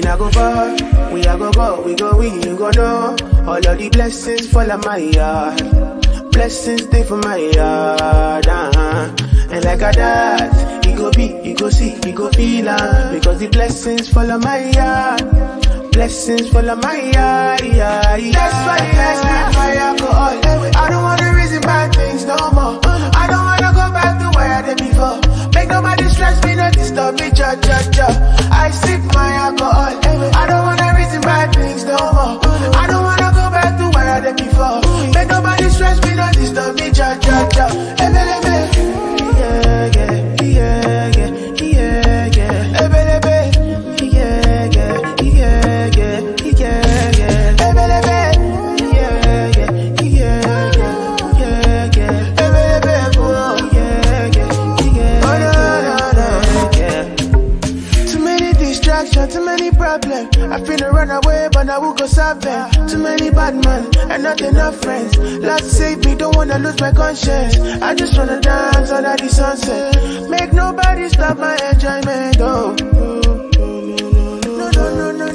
We not go far, we a go go, we go in, you go know. All of the blessings fall on my yard. Blessings stay for my yard, And like a dad, you go be, you go see, you go feel because the blessings fall on my yard. Blessings fall on my yard, That's why that's my fire go all. I don't wanna reason bad things no more. I don't wanna go back to where I did before. Make nobody stress me, not disturb me, I sip my alcohol. I don't wanna reason bad things no more. I don't wanna go back to where I did before. Make nobody stress me, not disturb me, Too many bad men and not enough friends. Love save me, don't wanna lose my conscience. I just wanna dance under the sunset. Make nobody stop my enjoyment. Oh, no.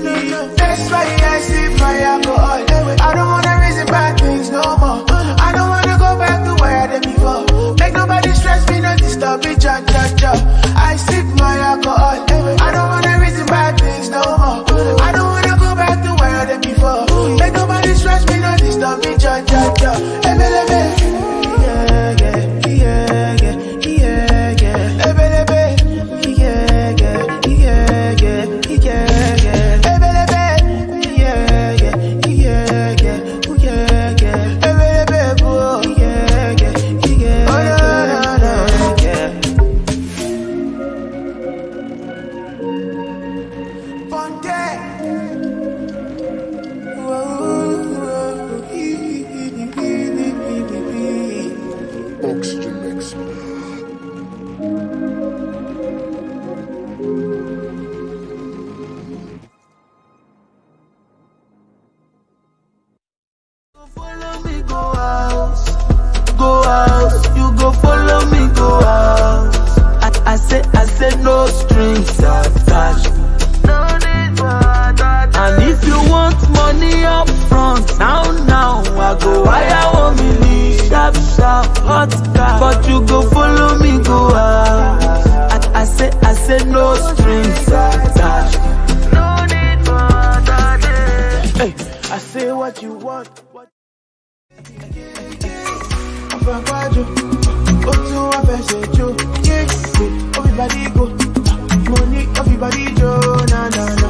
That's why I sip my alcohol. I don't wanna reason bad things no more. I don't wanna go back to where I did before. Make nobody stress me, not disturb me, I sip my alcohol. I don't wanna reason bad things no more. I don't wanna go back to where I did before. Make nobody stress me, not disturb me, Money, everybody, Joe,